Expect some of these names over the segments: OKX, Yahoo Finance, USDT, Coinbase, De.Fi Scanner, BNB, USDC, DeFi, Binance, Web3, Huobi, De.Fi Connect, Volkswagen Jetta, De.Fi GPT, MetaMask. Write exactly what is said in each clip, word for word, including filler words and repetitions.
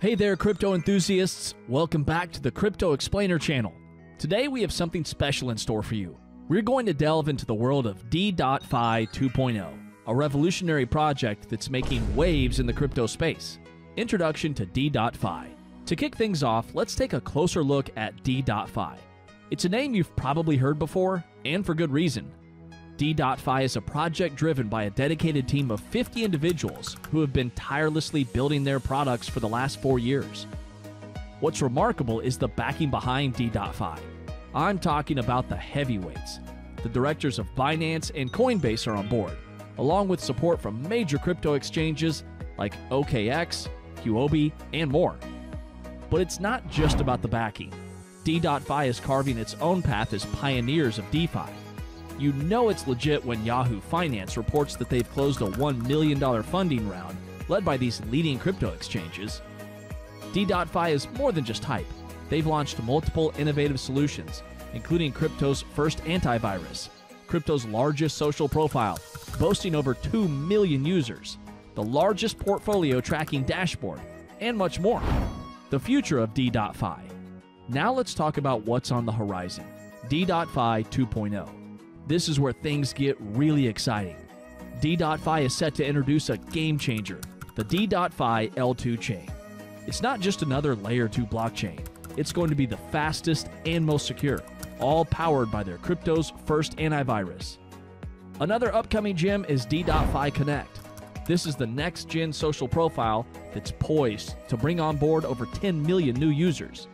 Hey there, crypto enthusiasts. Welcome back to the Crypto Explainer channel. Today we have something special in store for you. We're going to delve into the world of De.Fi two point oh, a revolutionary project that's making waves in the crypto space. Introduction to De.Fi. To kick things off, let's take a closer look at De.Fi. It's a name you've probably heard before, and for good reason. De.Fi is a project driven by a dedicated team of fifty individuals who have been tirelessly building their products for the last four years. What's remarkable is the backing behind De.Fi. I'm talking about the heavyweights. The directors of Binance and Coinbase are on board, along with support from major crypto exchanges like O K X, Huobi, and more. But it's not just about the backing. De.Fi is carving its own path as pioneers of DeFi. You know it's legit when Yahoo Finance reports that they've closed a one million dollar funding round led by these leading crypto exchanges. De.Fi is more than just hype. They've launched multiple innovative solutions, including crypto's first antivirus, crypto's largest social profile, boasting over two million users, the largest portfolio tracking dashboard, and much more. The future of De.Fi. Now let's talk about what's on the horizon. De.Fi two point oh. This is where things get really exciting. De.Fi is set to introduce a game changer, the De.Fi L two chain. It's not just another layer two blockchain. It's going to be the fastest and most secure, all powered by their crypto's first antivirus. Another upcoming gem is De.Fi Connect. This is the next-gen social profile that's poised to bring on board over ten million new users.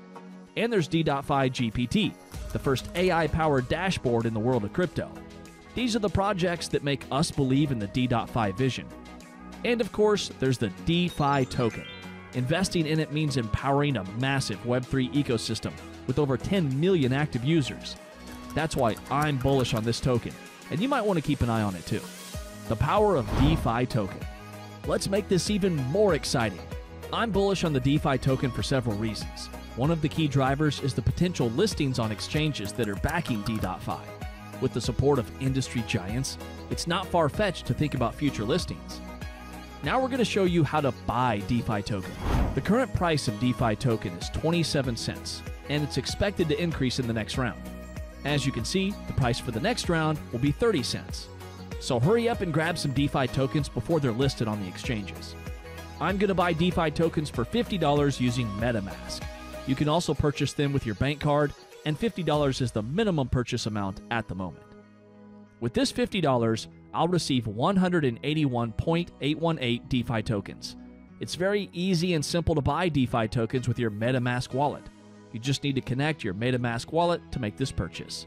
And there's De.Fi G P T, the first A I-powered dashboard in the world of crypto. These are the projects that make us believe in the De.Fi vision. And of course, there's the DeFi token. Investing in it means empowering a massive web three ecosystem with over ten million active users. That's why I'm bullish on this token, and you might want to keep an eye on it too. The power of DeFi token. Let's make this even more exciting. I'm bullish on the DeFi token for several reasons. One of the key drivers is the potential listings on exchanges that are backing De.Fi. With the support of industry giants, it's not far-fetched to think about future listings. Now we're going to show you how to buy DeFi token. The current price of DeFi token is twenty-seven cents, and it's expected to increase in the next round. As you can see, the price for the next round will be thirty cents. So hurry up and grab some DeFi tokens before they're listed on the exchanges. I'm going to buy DeFi tokens for fifty dollars using MetaMask. You can also purchase them with your bank card, and fifty dollars is the minimum purchase amount at the moment. With this fifty dollars, I'll receive one hundred eighty-one point eight one eight DeFi tokens. It's very easy and simple to buy DeFi tokens with your MetaMask wallet. You just need to connect your MetaMask wallet to make this purchase.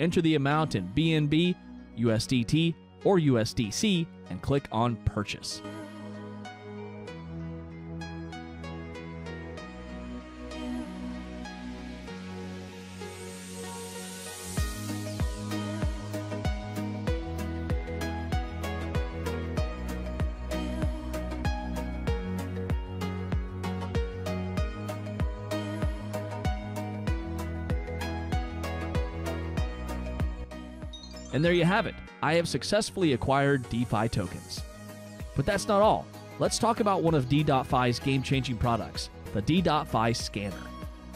Enter the amount in B N B, U S D T, or U S D C, and click on Purchase. And there you have it. I have successfully acquired DeFi tokens. But that's not all. Let's talk about one of De.Fi's game-changing products, the De.Fi Scanner.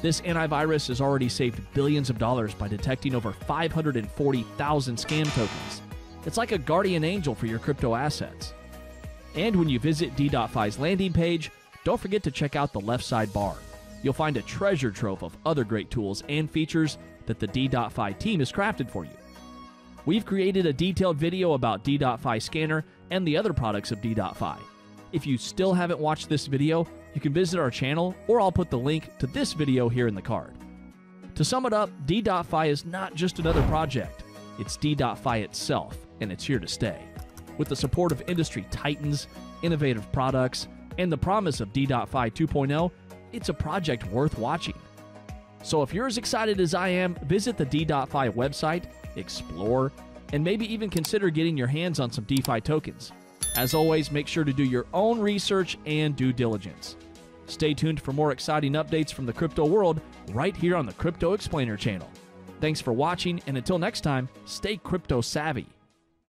This antivirus has already saved billions of dollars by detecting over five hundred forty thousand scam tokens. It's like a guardian angel for your crypto assets. And when you visit De.Fi's landing page, don't forget to check out the left side bar. You'll find a treasure trove of other great tools and features that the De.Fi team has crafted for you. We've created a detailed video about De.Fi Scanner and the other products of De.Fi. If you still haven't watched this video, you can visit our channel, or I'll put the link to this video here in the card. To sum it up, De.Fi is not just another project. It's De.Fi itself, and it's here to stay. With the support of industry titans, innovative products, and the promise of De.Fi two point oh, it's a project worth watching. So if you're as excited as I am, visit the De.Fi website, explore, and maybe even consider getting your hands on some DeFi tokens. As always, make sure to do your own research and due diligence. Stay tuned for more exciting updates from the crypto world right here on the Crypto Explainer channel. Thanks for watching, and until next time, stay crypto savvy.